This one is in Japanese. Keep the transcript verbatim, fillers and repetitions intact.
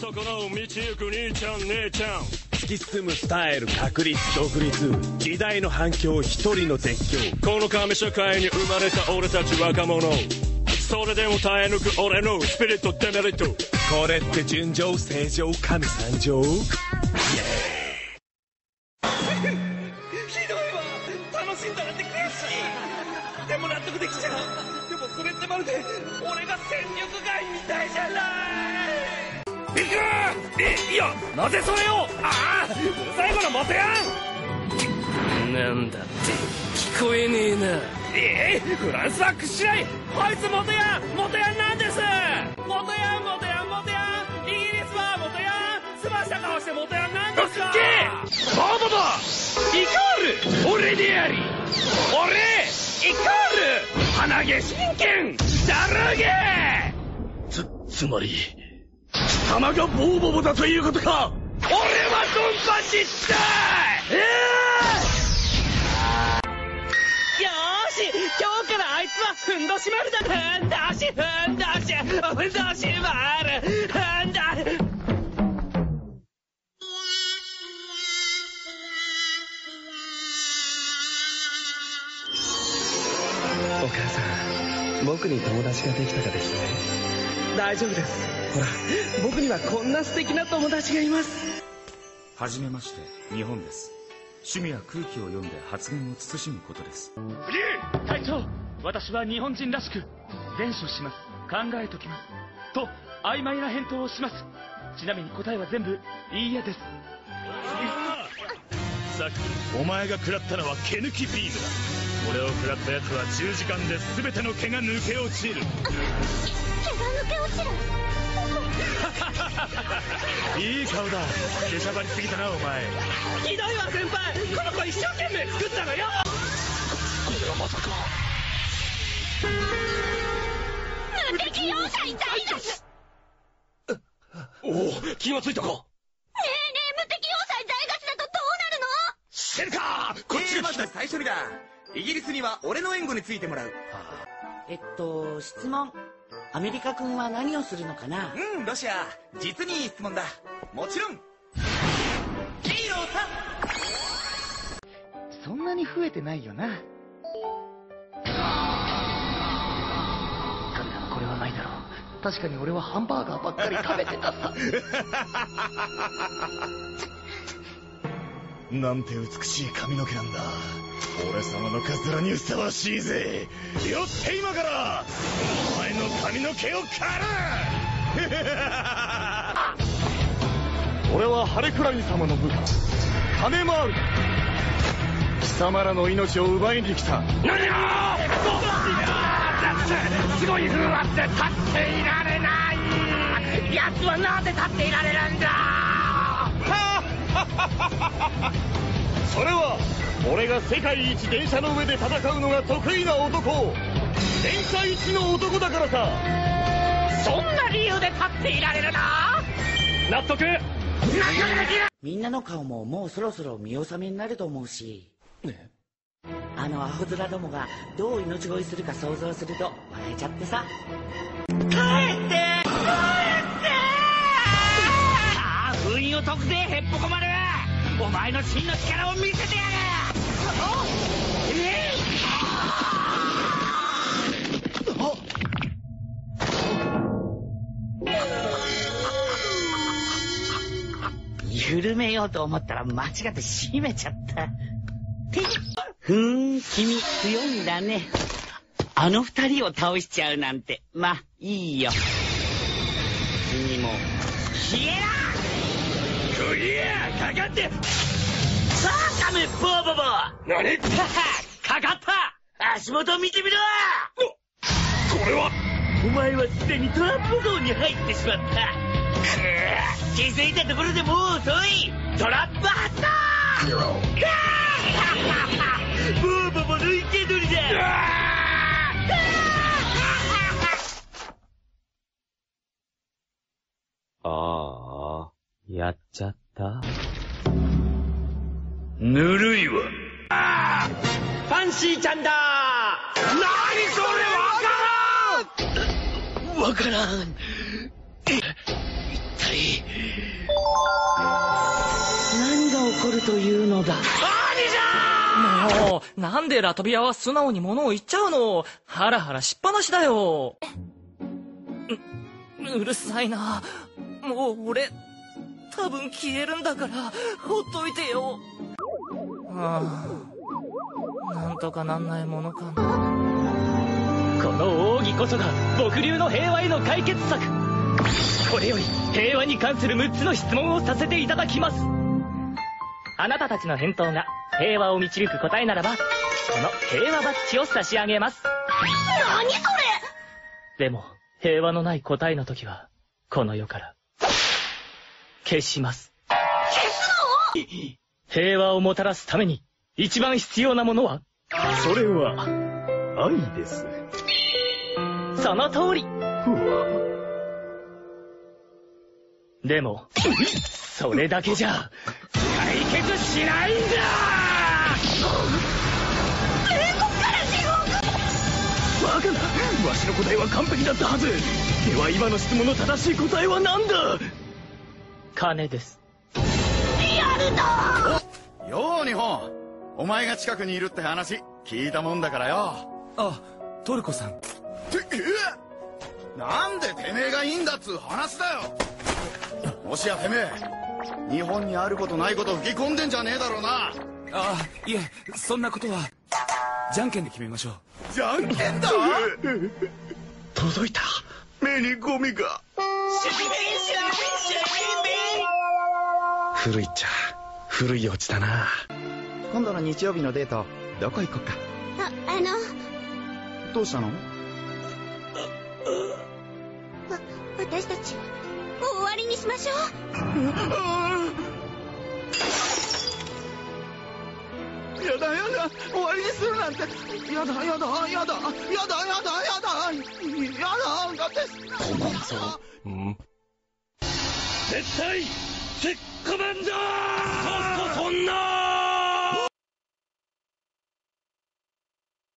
そこの道行く兄ちゃん姉ちゃん、突き進むスタイル、確立独立、時代の反響、一人の絶叫、この紙社会に生まれた俺たち若者、それでも耐え抜く俺のスピリット、デメリット、これって純情正常神三条。ひどいわ、楽しんだなんて悔しい。でも納得できちゃう。でもそれってまるで俺が戦力外みたいじゃない。いくえ、いや、なぜそれを。ああ、最後のモテやんなんだって聞こえねえな。えー、フランスは屈しない。あいつ元ヤン、元ヤンなんです。元ヤン、元ヤン、元ヤン。イギリスは元ヤン、すばした顔して元ヤンなんですよ。ゲーバーババイコール俺であり、俺イコール鼻毛神剣だるげー。つつまり貴様がボーボボだということか。俺はドンパチしたい。えー今日からあいつはふんどし丸だ。ふんどし、ふんどし、ふんどし丸、ふんどし。お母さん、僕に友達ができたかですね。大丈夫です、ほら僕にはこんな素敵な友達がいます。はじめまして、日本です。趣味や空気を読んで発言を慎むことです。隊長、私は日本人らしく善処します、考えときますと曖昧な返答をします。ちなみに答えは全部いいやです。さっきお前が食らったのは毛抜きビームだ。これを食らったやつはじゅうじかんで全ての毛が抜け落ちる。毛が抜け落ちる。いい顔だ。出しゃばりすぎたなお前。ひどいわ先輩、この子一生懸命作ったのよ。これはまさか無敵容赦いたいだす。おお、気がついたか。ねえねえ、無敵容赦いたいだすだとどうなるの。知るか、こっちがまず最初にだ。イギリスには俺の援護についてもらう。えっと質問、アメリカ君は何をするのかな。うん、ロシア、実にいい質問だ。もちろんヒーローさん。そんなに増えてないよな。彼らのこれはないだろう。確かに俺はハンバーガーばっかり食べてたさ。なんて美しい髪の毛なんだ。俺様のカズラにふさわしいぜ。よって今からお前の髪の毛を刈る。俺はハレクラニ様の部下カネマールだ。貴様らの命を奪いに来た。何が。だってすごい風圧で立っていられない。奴はなぜ立っていられるんだ。それは俺が世界一電車の上で戦うのが得意な男、電車一の男だからさ。そんな理由で立っていられるな。納得。みんなの顔ももうそろそろ見納めになると思うし、ね、あのアホ面どもがどう命乞いするか想像すると笑えちゃってさ。帰って、封印を解くぜヘッポコ丸、お前の真の力を見せてやる。えっ、あっ、緩めようと思ったら間違って締めちゃった。ふーん、君強いんだね。あの二人を倒しちゃうなんて、まあいいよ。君も消えろ。クリアかかって。さあカメボーボボ。何かかった。足元見てみろ。これはお前はすでにトラップゾーンに入ってしまった。くー、気づいたところでもう遅い。トラップ発動。ボーボボのいけどりだ。ああ、やっちゃった。ぬるいわ。ああ、ファンシーちゃんだ。何それ、わからん。わからん。るというのだ。何じゃー！もうなんでラトビアは素直に物を言っちゃうの。ハラハラしっぱなしだよ。う, うるさいな。もう俺多分消えるんだからほっといてよ。ああ、なんとかなんないものかな。この奥義こそが僕流の平和への解決策。これより平和に関するむっつの質問をさせていただきます。あなたたちの返答が平和を導く答えならば、この平和バッジを差し上げます。何それ。でも平和のない答えの時はこの世から消します。消すの？平和をもたらすために一番必要なものは、それは愛です。その通り。でもそれだけじゃ解決しないんだ。冷酷から地獄。バカな、わしの答えは完璧だったはず。では今の質問の正しい答えは何だ。金です。リアルだー。よう日本、お前が近くにいるって話聞いたもんだからよ。あ、トルコさん。ってえ、なんでてめえがいいんだっつう話だよ。もしやてめえ日本にあることないこと吹き込んでんじゃねえだろうな。あ、いえ、そんなことはじゃんけんで決めましょう。じゃんけんだ。届いた、目にゴミが。古いっちゃ古いオチだな。今度の日曜日のデートどこ行こっか。あ、あのどうしたの？わ、私たちもう終わりにしましょう。やだやだ、終わりにするなんて。やだやだやだやだやだやだやだ。ごめんぞ。絶対鉄コマンだー！